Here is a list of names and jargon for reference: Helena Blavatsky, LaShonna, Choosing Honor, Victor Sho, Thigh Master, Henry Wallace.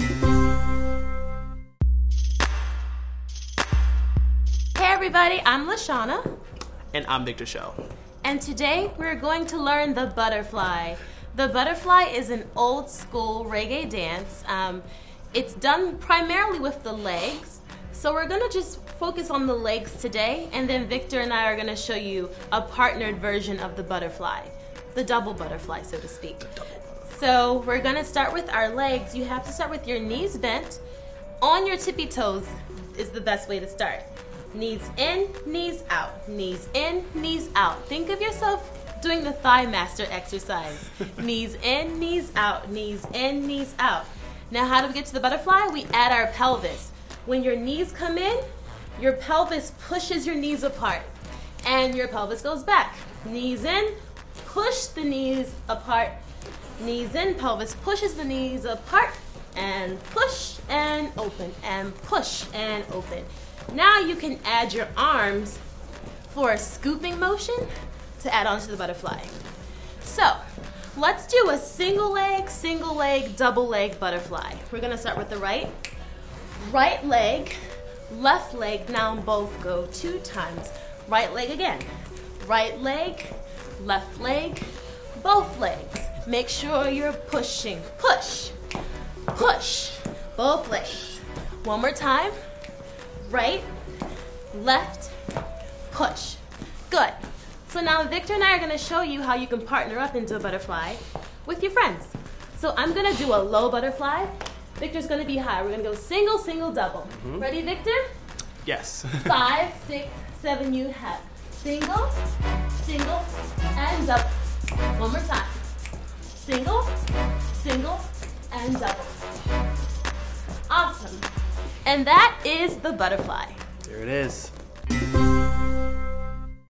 Hey everybody, I'm LaShonna. And I'm Victor Sho. And today we're going to learn the butterfly. The butterfly is an old school reggae dance. It's done primarily with the legs. So we're gonna just focus on the legs today, and then Victor and I are gonna show you a partnered version of the butterfly. The double butterfly, so to speak. So we're gonna start with our legs. You have to start with your knees bent. On your tippy toes is the best way to start. Knees in, knees out, knees in, knees out. Think of yourself doing the Thigh Master exercise. Knees in, knees out, knees in, knees out. Now how do we get to the butterfly? We add our pelvis. When your knees come in, your pelvis pushes your knees apart and your pelvis goes back. Knees in, push the knees apart. Knees in, pelvis pushes the knees apart, and push and open, and push and open. Now you can add your arms for a scooping motion to add on to the butterfly. So let's do a single leg, double leg butterfly. We're gonna start with the right leg, left leg, now both go 2 times. Right leg again, right leg, left leg, both legs. Make sure you're pushing, push, push, both legs. One more time. Right, left, push. Good. So now Victor and I are gonna show you how you can partner up into a butterfly with your friends. So I'm gonna do a low butterfly. Victor's gonna be high. We're gonna go single, single, double. Ready, Victor? Yes. 5, 6, 7, you have. Single, single, and double. One more time. Single, single, and double. Awesome. And that is the butterfly. There it is.